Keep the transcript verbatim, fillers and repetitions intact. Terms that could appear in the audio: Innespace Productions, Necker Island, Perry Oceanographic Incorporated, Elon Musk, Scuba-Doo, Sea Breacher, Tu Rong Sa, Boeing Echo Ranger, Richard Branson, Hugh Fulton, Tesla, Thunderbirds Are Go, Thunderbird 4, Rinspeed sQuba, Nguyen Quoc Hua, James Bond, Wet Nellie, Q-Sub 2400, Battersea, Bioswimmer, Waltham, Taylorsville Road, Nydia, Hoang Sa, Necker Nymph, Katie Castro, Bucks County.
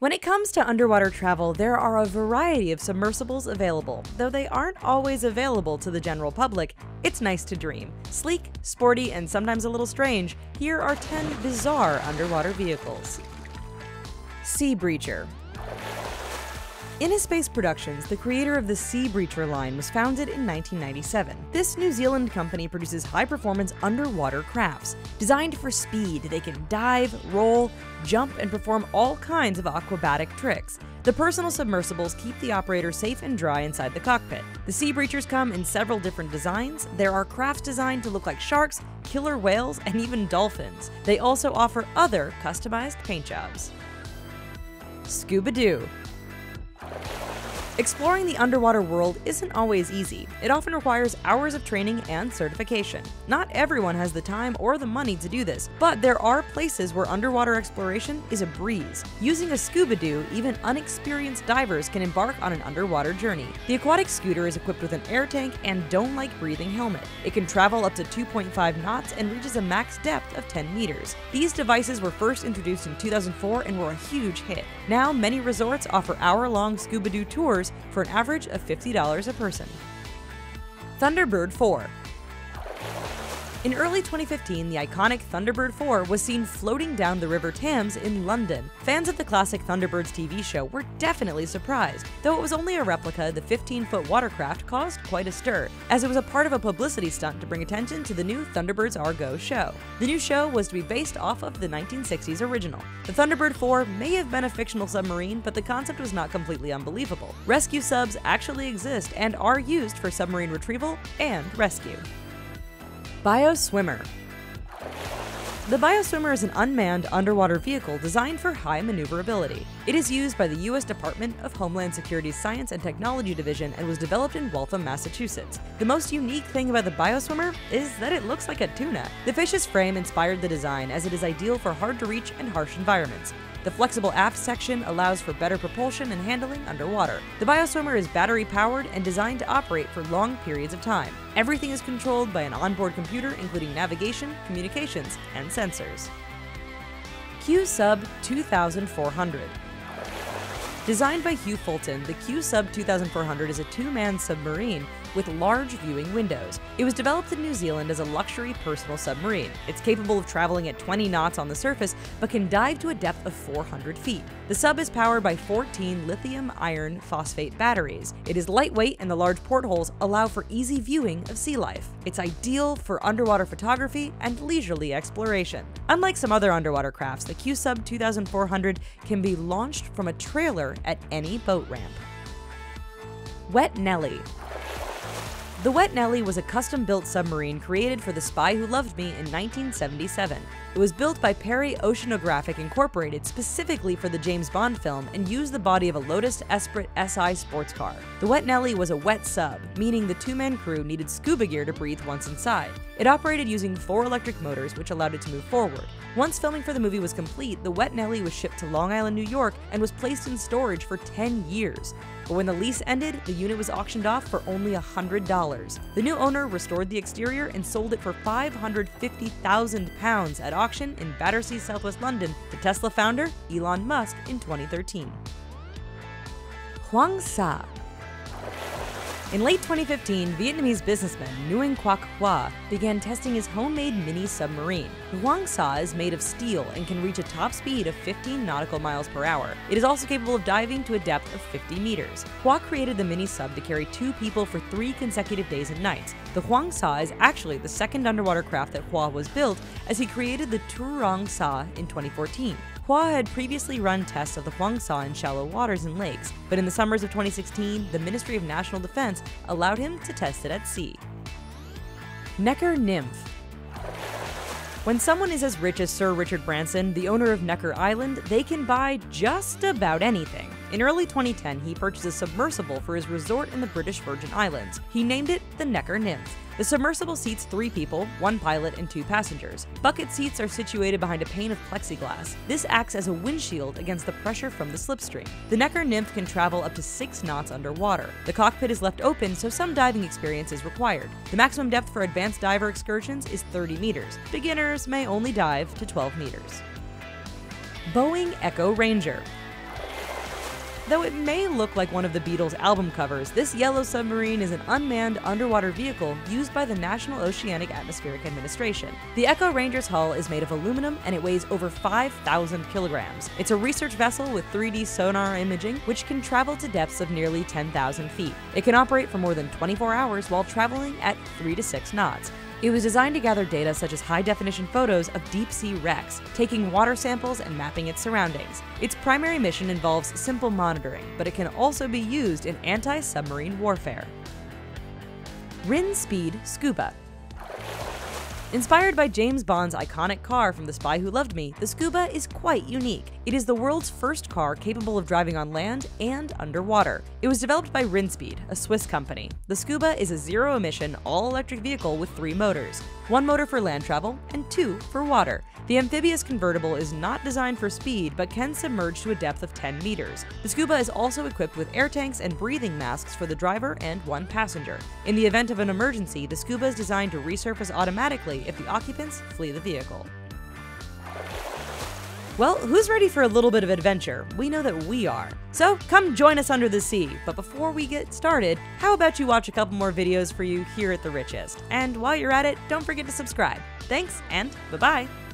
When it comes to underwater travel, there are a variety of submersibles available. Though they aren't always available to the general public, it's nice to dream. Sleek, sporty, and sometimes a little strange, here are ten bizarre underwater vehicles. Sea Breacher. Innespace Productions, the creator of the Sea Breacher line, was founded in nineteen ninety-seven. This New Zealand company produces high-performance underwater crafts. Designed for speed, they can dive, roll, jump, and perform all kinds of acrobatic tricks. The personal submersibles keep the operator safe and dry inside the cockpit. The Sea Breachers come in several different designs. There are crafts designed to look like sharks, killer whales, and even dolphins. They also offer other customized paint jobs. Scuba-Doo. Exploring the underwater world isn't always easy. It often requires hours of training and certification. Not everyone has the time or the money to do this, but there are places where underwater exploration is a breeze. Using a Scuba-Doo, even unexperienced divers can embark on an underwater journey. The aquatic scooter is equipped with an air tank and dome-like breathing helmet. It can travel up to two point five knots and reaches a max depth of ten meters. These devices were first introduced in two thousand four and were a huge hit. Now, many resorts offer hour-long Scuba-Doo tours for an average of fifty dollars a person. Thunderbird four. In early twenty fifteen, the iconic Thunderbird four was seen floating down the River Thames in London. Fans of the classic Thunderbirds T V show were definitely surprised. Though it was only a replica, the fifteen-foot watercraft caused quite a stir, as it was a part of a publicity stunt to bring attention to the new Thunderbirds Are Go show. The new show was to be based off of the nineteen sixties original. The Thunderbird four may have been a fictional submarine, but the concept was not completely unbelievable. Rescue subs actually exist and are used for submarine retrieval and rescue. Bioswimmer. The Bioswimmer is an unmanned underwater vehicle designed for high maneuverability. It is used by the U S Department of Homeland Security's Science and Technology Division and was developed in Waltham, Massachusetts. The most unique thing about the Bioswimmer is that it looks like a tuna. The fish's frame inspired the design, as it is ideal for hard-to-reach and harsh environments. The flexible aft section allows for better propulsion and handling underwater. The Bioswimmer is battery-powered and designed to operate for long periods of time. Everything is controlled by an onboard computer, including navigation, communications, and sensors. Q-Sub twenty-four hundred. Designed by Hugh Fulton, the Q-Sub twenty-four hundred is a two-man submarine with large viewing windows. It was developed in New Zealand as a luxury personal submarine. It's capable of traveling at twenty knots on the surface, but can dive to a depth of four hundred feet. The sub is powered by fourteen lithium iron phosphate batteries. It is lightweight, and the large portholes allow for easy viewing of sea life. It's ideal for underwater photography and leisurely exploration. Unlike some other underwater crafts, the Q-Sub twenty-four hundred can be launched from a trailer at any boat ramp. Wet Nellie. The Wet Nellie was a custom-built submarine created for The Spy Who Loved Me in nineteen seventy-seven. It was built by Perry Oceanographic Incorporated specifically for the James Bond film and used the body of a Lotus Esprit S I sports car. The Wet Nellie was a wet sub, meaning the two-man crew needed scuba gear to breathe once inside. It operated using four electric motors, which allowed it to move forward. Once filming for the movie was complete, the Wet Nellie was shipped to Long Island, New York, and was placed in storage for ten years. But when the lease ended, the unit was auctioned off for only one hundred dollars. The new owner restored the exterior and sold it for five hundred fifty thousand pounds at auction in Battersea, Southwest London, to Tesla founder Elon Musk in twenty thirteen. Hoang Sa. In late twenty fifteen, Vietnamese businessman Nguyen Quoc Hua began testing his homemade mini-submarine. The Hoang Sa is made of steel and can reach a top speed of fifteen nautical miles per hour. It is also capable of diving to a depth of fifty meters. Hua created the mini-sub to carry two people for three consecutive days and nights. The Hoang Sa is actually the second underwater craft that Hua was built, as he created the Tu Rong Sa in twenty fourteen. Hua had previously run tests of the Hoang Sa in shallow waters and lakes, but in the summers of twenty sixteen, the Ministry of National Defense allowed him to test it at sea. Necker Nymph. When someone is as rich as Sir Richard Branson, the owner of Necker Island, they can buy just about anything. In early twenty ten, he purchased a submersible for his resort in the British Virgin Islands. He named it the Necker Nymph. The submersible seats three people, one pilot and two passengers. Bucket seats are situated behind a pane of plexiglass. This acts as a windshield against the pressure from the slipstream. The Necker Nymph can travel up to six knots underwater. The cockpit is left open, so some diving experience is required. The maximum depth for advanced diver excursions is thirty meters. Beginners may only dive to twelve meters. Boeing Echo Ranger. Though it may look like one of the Beatles' album covers, this yellow submarine is an unmanned underwater vehicle used by the National Oceanic Atmospheric Administration. The Echo Ranger's hull is made of aluminum and it weighs over five thousand kilograms. It's a research vessel with three D sonar imaging, which can travel to depths of nearly ten thousand feet. It can operate for more than twenty-four hours while traveling at three to six knots. It was designed to gather data such as high-definition photos of deep-sea wrecks, taking water samples and mapping its surroundings. Its primary mission involves simple monitoring, but it can also be used in anti-submarine warfare. Rinspeed sQuba. Inspired by James Bond's iconic car from The Spy Who Loved Me, the Scuba is quite unique. It is the world's first car capable of driving on land and underwater. It was developed by Rinspeed, a Swiss company. The Scuba is a zero-emission, all-electric vehicle with three motors. One motor for land travel and two for water. The amphibious convertible is not designed for speed but can submerge to a depth of ten meters. The Scuba is also equipped with air tanks and breathing masks for the driver and one passenger. In the event of an emergency, the Scuba is designed to resurface automatically if the occupants flee the vehicle. Well, who's ready for a little bit of adventure? We know that we are. So come join us under the sea. But before we get started, how about you watch a couple more videos for you here at The Richest? And while you're at it, don't forget to subscribe. Thanks and bye-bye.